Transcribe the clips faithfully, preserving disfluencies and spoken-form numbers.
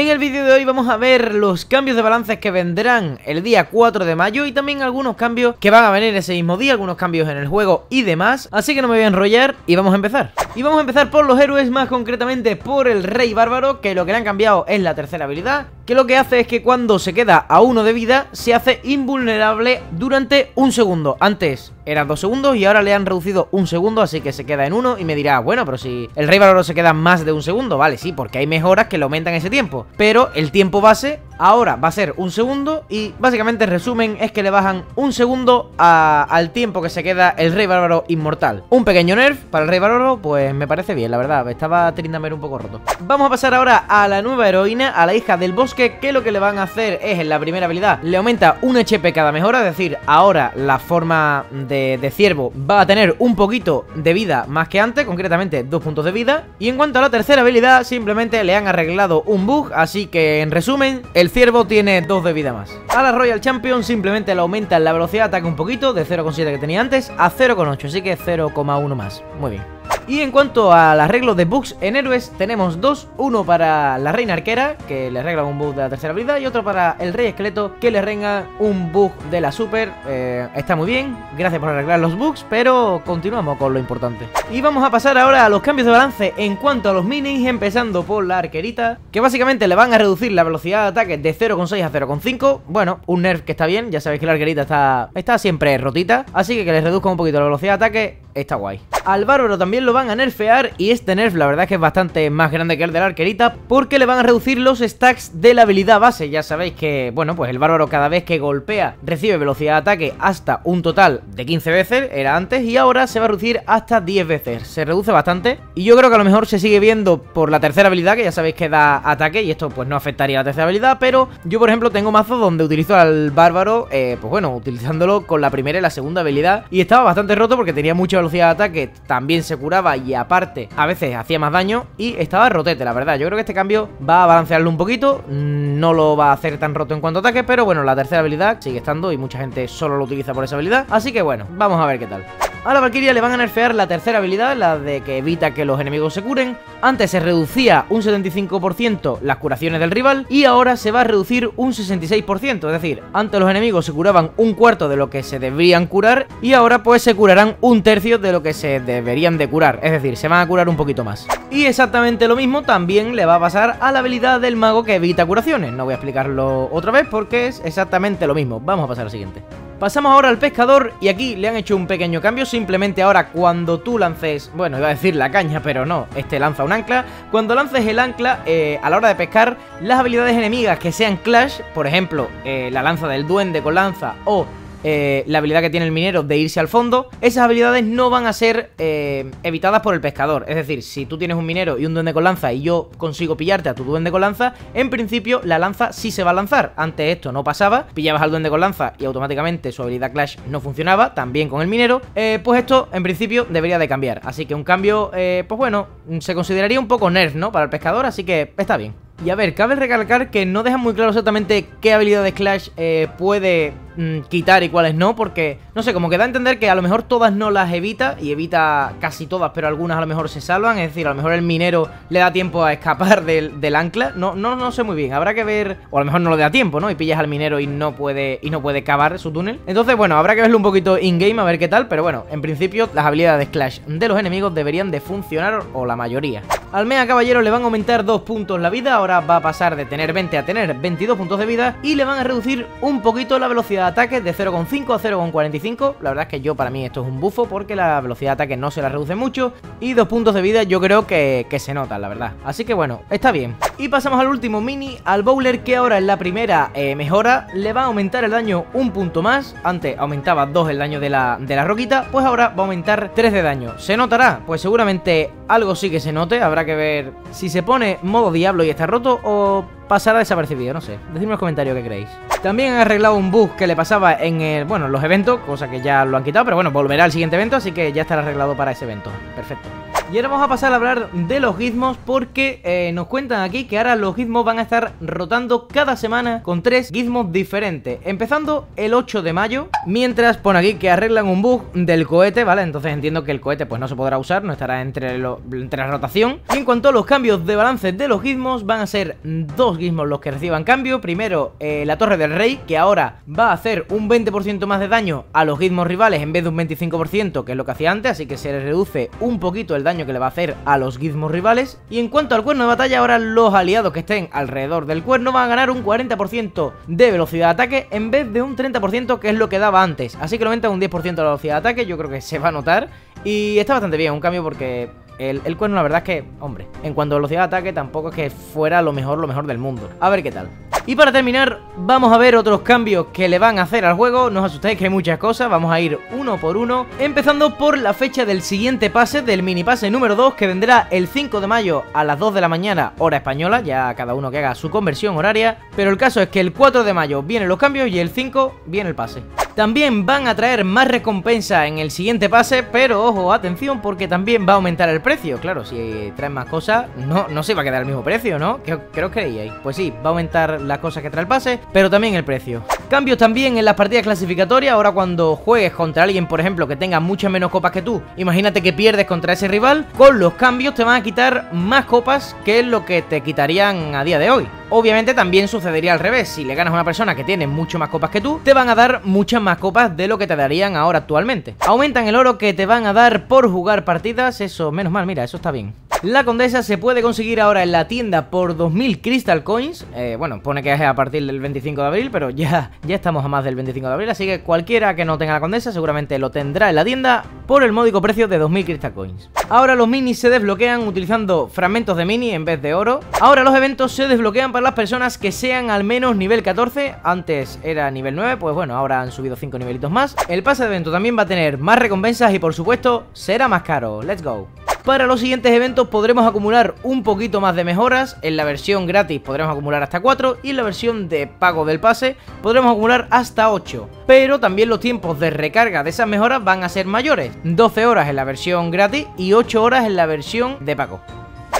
En el vídeo de hoy vamos a ver los cambios de balances que vendrán el día cuatro de mayo y también algunos cambios que van a venir ese mismo día, algunos cambios en el juego y demás. Así que no me voy a enrollar y vamos a empezar. Y vamos a empezar por los héroes, más concretamente por el Rey Bárbaro, que lo que le han cambiado es la tercera habilidad, que lo que hace es que cuando se queda a uno de vida se hace invulnerable durante un segundo. Antes eran dos segundos y ahora le han reducido un segundo, así que se queda en uno. Y me dirá, bueno, pero si el Rey Bárbaro se queda más de un segundo, vale, sí, porque hay mejoras que le aumentan ese tiempo, pero el tiempo base ahora va a ser un segundo. Y básicamente el resumen es que le bajan un segundo a, al tiempo que se queda el Rey Bárbaro inmortal. Un pequeño nerf para el Rey Bárbaro, pues me parece bien, la verdad, estaba Tryndamere un poco roto. Vamos a pasar ahora a la nueva heroína, a la hija del bosque, que lo que le van a hacer es, en la primera habilidad le aumenta un H P cada mejora, es decir, ahora la forma de, de ciervo va a tener un poquito de vida más que antes, concretamente dos puntos de vida. Y en cuanto a la tercera habilidad, simplemente le han arreglado un bug, así que en resumen, el ciervo tiene dos de vida más. A la Royal Champion simplemente le aumenta la velocidad de ataque un poquito, de cero coma siete que tenía antes a cero coma ocho, así que cero coma uno más, muy bien. Y en cuanto al arreglo de bugs en héroes, tenemos dos, uno para la Reina Arquera, que le arregla un bug de la tercera habilidad, y otro para el Rey Esqueleto, que le arregla un bug de la super. eh, Está muy bien, gracias por arreglar los bugs, pero continuamos con lo importante. Y vamos a pasar ahora a los cambios de balance en cuanto a los minis, empezando por la arquerita, que básicamente le van a reducir la velocidad de ataque de cero coma seis a cero coma cinco. Bueno, un nerf que está bien, ya sabéis que la arquerita está, está siempre rotita, así que que les reduzca un poquito la velocidad de ataque está guay. Al bárbaro también lo van a nerfear, y este nerf la verdad es que es bastante más grande que el de la arquerita, porque le van a reducir los stacks de la habilidad base. Ya sabéis que, bueno, pues el bárbaro cada vez que golpea recibe velocidad de ataque hasta un total de quince veces, era antes, y ahora se va a reducir hasta diez veces, se reduce bastante. Y yo creo que a lo mejor se sigue viendo por la tercera habilidad, que ya sabéis que da ataque, y esto pues no afectaría a la tercera habilidad, pero yo por ejemplo tengo mazo donde utilizo al bárbaro, eh, pues bueno, utilizándolo con la primera y la segunda habilidad, y estaba bastante roto porque tenía mucha velocidad de ataque, también se curaba y aparte a veces hacía más daño y estaba rotete, la verdad. Yo creo que este cambio va a balancearlo un poquito, no lo va a hacer tan roto en cuanto a ataque, pero bueno, la tercera habilidad sigue estando y mucha gente solo lo utiliza por esa habilidad, así que bueno, vamos a ver qué tal. A la Valkyria le van a nerfear la tercera habilidad, la de que evita que los enemigos se curen. Antes se reducía un setenta y cinco por ciento las curaciones del rival y ahora se va a reducir un sesenta y seis por ciento, es decir, antes los enemigos se curaban un cuarto de lo que se deberían curar y ahora pues se curarán un tercio de lo que se deberían de curar, es decir, se van a curar un poquito más. Y exactamente lo mismo también le va a pasar a la habilidad del mago que evita curaciones, no voy a explicarlo otra vez porque es exactamente lo mismo. Vamos a pasar al siguiente. Pasamos ahora al pescador y aquí le han hecho un pequeño cambio, simplemente ahora cuando tú lances, bueno, iba a decir la caña, pero no, este lanza un ancla. Cuando lances el ancla, eh, a la hora de pescar, las habilidades enemigas que sean Clash, por ejemplo, eh, la lanza del duende con lanza o Eh, la habilidad que tiene el minero de irse al fondo, esas habilidades no van a ser eh, evitadas por el pescador. Es decir, si tú tienes un minero y un duende con lanza y yo consigo pillarte a tu duende con lanza, en principio la lanza sí se va a lanzar. Antes esto no pasaba, pillabas al duende con lanza y automáticamente su habilidad Clash no funcionaba, también con el minero. eh, Pues esto en principio debería de cambiar, así que un cambio, eh, pues bueno, se consideraría un poco nerf, ¿no?, para el pescador, así que está bien. Y a ver, cabe recalcar que no dejan muy claro exactamente qué habilidades Clash eh, puede mm, quitar y cuáles no, porque, no sé, como que da a entender que a lo mejor todas no las evita, y evita casi todas, pero algunas a lo mejor se salvan, es decir, a lo mejor el minero le da tiempo a escapar del, del ancla, no, no, no sé muy bien, habrá que ver, o a lo mejor no le da tiempo, ¿no?, y pillas al minero y no puede, y no puede cavar su túnel. Entonces, bueno, habrá que verlo un poquito in-game a ver qué tal, pero bueno, en principio las habilidades Clash de los enemigos deberían de funcionar, o la mayoría. Al mega caballero le van a aumentar dos puntos la vida, ahora va a pasar de tener veinte a tener veintidós puntos de vida y le van a reducir un poquito la velocidad de ataque de cero coma cinco a cero coma cuarenta y cinco. La verdad es que yo, para mí esto es un bufo porque la velocidad de ataque no se la reduce mucho y dos puntos de vida yo creo que, que se notan, la verdad. Así que bueno, está bien. Y pasamos al último mini, al bowler, que ahora en la primera eh, mejora le va a aumentar el daño un punto más. Antes aumentaba dos el daño de la, de la roquita, pues ahora va a aumentar tres de daño. ¿Se notará? Pues seguramente algo sí que se note, habrá que ver si se pone modo diablo y está roto o pasará desapercibido, no sé. Decidme en los comentarios qué creéis. También han arreglado un bug que le pasaba en el, bueno, los eventos, cosa que ya lo han quitado, pero bueno, volverá al siguiente evento, así que ya estará arreglado para ese evento. Perfecto. Y ahora vamos a pasar a hablar de los gizmos, porque eh, nos cuentan aquí que ahora los gizmos van a estar rotando cada semana con tres gizmos diferentes, empezando el ocho de mayo, mientras pone aquí que arreglan un bug del cohete, ¿vale? Entonces entiendo que el cohete pues no se podrá usar, no estará entre, lo, entre la rotación. Y en cuanto a los cambios de balance de los gizmos, van a ser dos gizmos los que reciban cambio. Primero, eh, la Torre del Rey, que ahora va a hacer un veinte por ciento más de daño a los gizmos rivales en vez de un veinticinco por ciento, que es lo que hacía antes, así que se le reduce un poquito el daño que le va a hacer a los gizmos rivales. Y en cuanto al cuerno de batalla, ahora los aliados que estén alrededor del cuerno van a ganar un cuarenta por ciento de velocidad de ataque en vez de un treinta por ciento, que es lo que daba antes, así que lo aumenta un diez por ciento de la velocidad de ataque. Yo creo que se va a notar y está bastante bien, un cambio, porque el, el cuerno la verdad es que, hombre, en cuanto a velocidad de ataque tampoco es que fuera lo mejor, lo mejor del mundo. A ver qué tal. Y para terminar, vamos a ver otros cambios que le van a hacer al juego. No os asustéis, que hay muchas cosas, vamos a ir uno por uno, empezando por la fecha del siguiente pase, del mini pase número dos, que vendrá el cinco de mayo a las dos de la mañana, hora española, ya cada uno que haga su conversión horaria. Pero el caso es que el cuatro de mayo vienen los cambios y el cinco viene el pase. También van a traer más recompensa en el siguiente pase, pero ojo, atención, porque también va a aumentar el precio. Claro, si traen más cosas, no, no se va a quedar el mismo precio, ¿no? ¿Qué, qué os creíais? Pues sí, va a aumentar las cosas que trae el pase, pero también el precio. Cambios también en las partidas clasificatorias. Ahora cuando juegues contra alguien, por ejemplo, que tenga muchas menos copas que tú, imagínate que pierdes contra ese rival, con los cambios te van a quitar más copas que lo que te quitarían a día de hoy. Obviamente también sucedería al revés, si le ganas a una persona que tiene mucho más copas que tú, te van a dar muchas más copas de lo que te darían ahora actualmente. Aumentan el oro que te van a dar por jugar partidas, eso menos mal, mira, eso está bien. La Condesa se puede conseguir ahora en la tienda por dos mil Crystal Coins. Eh, bueno, pone que es a partir del veinticinco de abril, pero ya, ya estamos a más del veinticinco de abril, así que cualquiera que no tenga la Condesa seguramente lo tendrá en la tienda por el módico precio de dos mil Crystal Coins. Ahora los minis se desbloquean utilizando fragmentos de mini en vez de oro. Ahora los eventos se desbloquean para las personas que sean al menos nivel catorce. Antes era nivel nueve, pues bueno, ahora han subido cinco nivelitos más. El pase de evento también va a tener más recompensas y por supuesto será más caro. Let's go. Para los siguientes eventos podremos acumular un poquito más de mejoras. En la versión gratis podremos acumular hasta cuatro y en la versión de pago del pase podremos acumular hasta ocho. Pero también los tiempos de recarga de esas mejoras van a ser mayores, doce horas en la versión gratis y ocho horas en la versión de pago.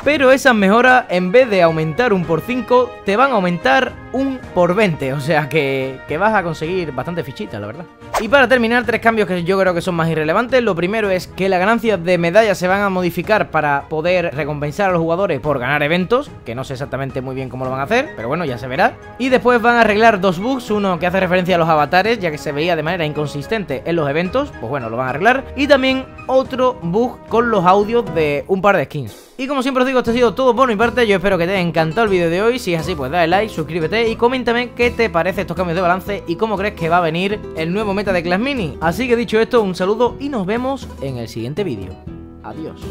Pero esas mejoras, en vez de aumentar un por cinco, te van a aumentar un por veinte. O sea que, que vas a conseguir bastante fichita, la verdad. Y para terminar, tres cambios que yo creo que son más irrelevantes. Lo primero es que las ganancias de medallas se van a modificar para poder recompensar a los jugadores por ganar eventos, que no sé exactamente muy bien cómo lo van a hacer, pero bueno, ya se verá. Y después van a arreglar dos bugs, uno que hace referencia a los avatares, ya que se veía de manera inconsistente en los eventos, pues bueno, lo van a arreglar. Y también otro bug con los audios de un par de skins. Y como siempre os digo, esto ha sido todo por mi parte. Yo espero que te haya encantado el vídeo de hoy. Si es así, pues dale like, suscríbete y coméntame qué te parece estos cambios de balance y cómo crees que va a venir el nuevo meta de Clash Mini. Así que dicho esto, un saludo y nos vemos en el siguiente vídeo. Adiós.